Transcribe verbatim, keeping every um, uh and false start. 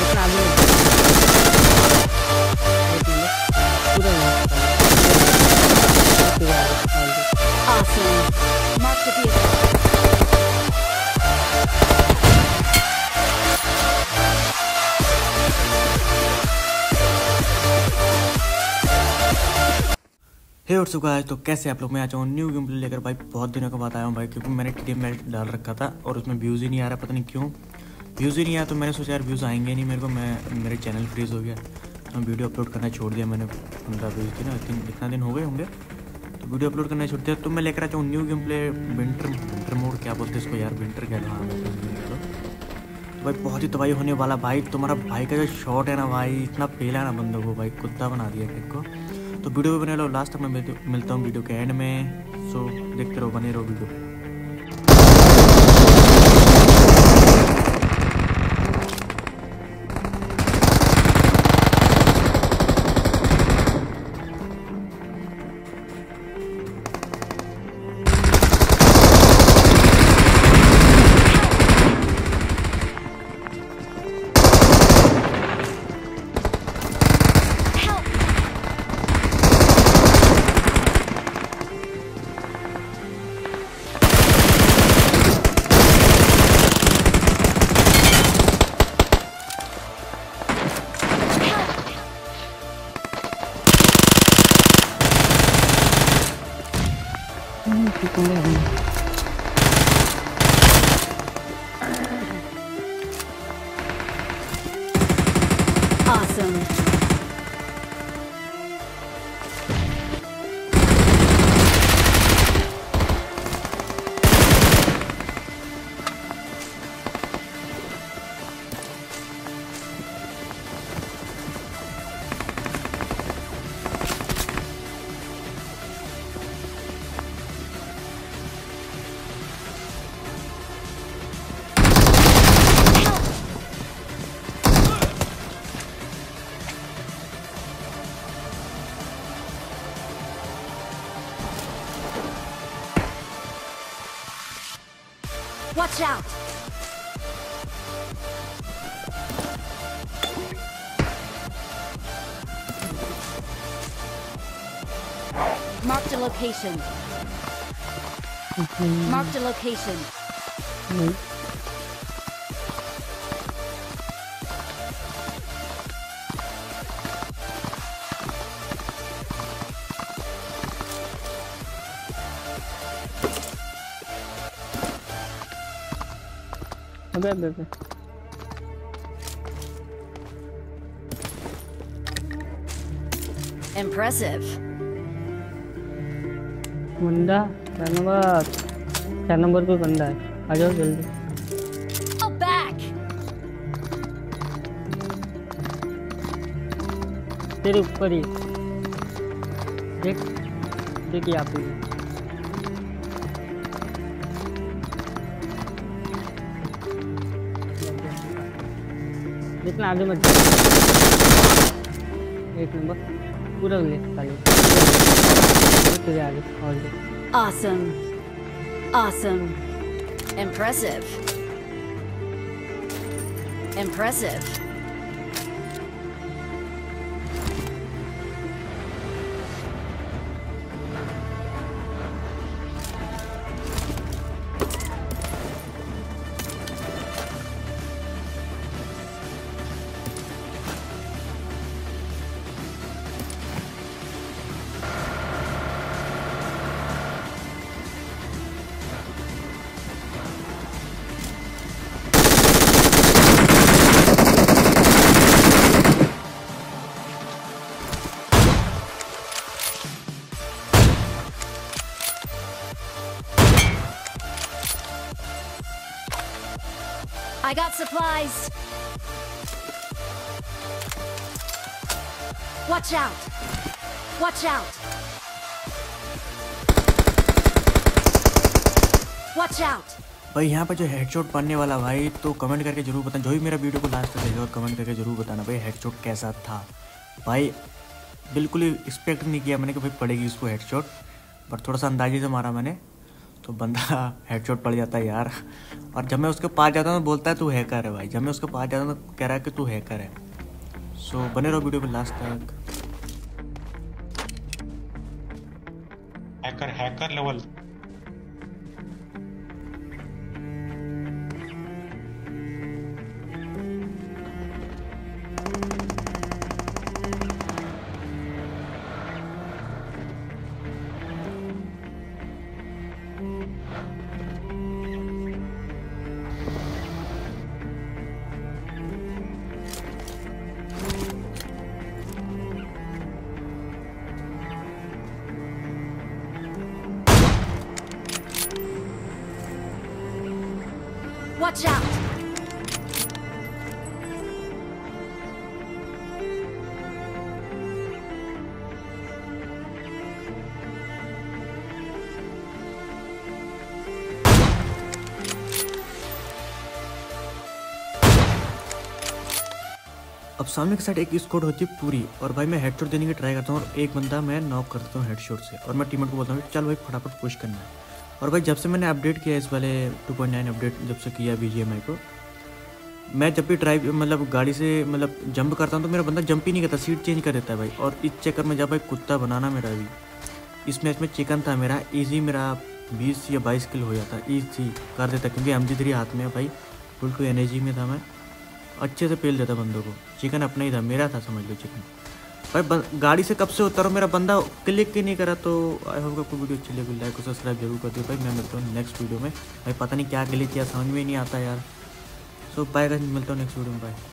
इतना आगे पूरा और चुका है। तो कैसे आप लोग, मैं आ जाऊँ न्यू गेम प्ले लेकर भाई। बहुत दिनों के बाद आया हूँ भाई, क्योंकि मैंने टी एम एल डाल रखा था और उसमें व्यूज़ ही नहीं आ रहा, पता नहीं क्यों व्यूज़ ही नहीं आया। तो मैंने सोचा यार व्यूज़ आएंगे नहीं मेरे को, मैं मेरे चैनल फ्रीज हो गया तो वीडियो अपलोड करना छोड़ दिया मैंने। पंद्रह व्यूज़ थी ना, इतना दिन हो गए होंगे तो वीडियो अपलोड करना छोड़ दिया। तो मैं लेकर आ जाऊँ new game play winter winter mode, क्या बोलते हैं इसको यार, विंटर क्या था भाई। बहुत ही तबाही होने वाला भाई, तुम्हारा भाई का जो शॉट है ना भाई, इतना पेला ना बंदों को भाई, कुत्ता बना दिया किसी को। तो वीडियो भी बने रहो लास्ट तक, मैं मिलता हूँ वीडियो के एंड में। सो देखते रहो, बने रहो video. Awesome. Watch out! Mark the location. Mm-hmm. Mark the location. Mm-hmm. अबे अबे Impressive. बंदा चार नंबर चार नंबर कोई बंदा है, आ जाओ जल्दी। तेरे ऊपर ही देख देखिए आप ही। जितना आगे मत एक नंबर पूरा ले तुझे आगे और ले। Awesome, awesome, impressive, impressive. I got supplies. Watch out. Watch out. Watch out. भाई यहाँ पर जो हेडशॉट बनने वाला भाई, तो कमेंट करके जरूर बताना। जो भी मेरा वीडियो को लास्ट तक देखो और कमेंट करके जरूर बताना भाई हेडशॉट कैसा था भाई। बिल्कुल ही एक्सपेक्ट नहीं किया मैंने कि भाई पड़ेगी इसको हेडशॉट, पर थोड़ा सा अंदाजे से मारा मैंने। तो बंदा हेडशॉट पड़ जाता है यार। और जब मैं उसके पास जाता हूँ तो बोलता है तू हैकर है भाई, जब मैं उसके पास जाता हूँ तो कह रहा है कि तू हैकर है। सो बने रहो वीडियो पर लास्ट तक। Hacker hacker level Watch out! अब सामने के साइड एक स्क्वाड होती है पूरी, और भाई मैं हेडशॉट देने की ट्राई करता हूँ और एक बंदा मैं नॉक कर देता हूँ हेडशॉट से, और मैं टीममेट को बोलता हूँ चल भाई फटाफट पुश करना है। और भाई जब से मैंने अपडेट किया इस वाले टू पॉइंट नाइन अपडेट जब से किया बी जी एम आई को, मैं जब भी ड्राइव मतलब गाड़ी से मतलब जंप करता हूँ तो मेरा बंदा जंप ही नहीं करता, सीट चेंज कर देता है भाई। और इस चक्कर में जब भाई कुत्ता बनाना मेरा भी इस मैच में चिकन था मेरा, इजी मेरा बीस या बाईस किल हो जाता, इजी कर देता क्योंकि एम जी थ्री हाथ में भाई, फुल टू एनर्जी में था मैं, अच्छे से पेल देता बंदों को। चिकन अपना ही था, मेरा था समझ लो चिकन भाई। गाड़ी से कब से उतारो मेरा बंदा क्लिक ही नहीं करा। तो आई होप आपको वीडियो अच्छी लगी, लाइक और सब्सक्राइब जरूर कर दो भाई। मैं मिलता हूँ नेक्स्ट वीडियो में भाई, पता नहीं क्या क्लिक किया समझ में नहीं आता यार। सो बाय गाइस, मिलता हूँ नेक्स्ट वीडियो में, बाय।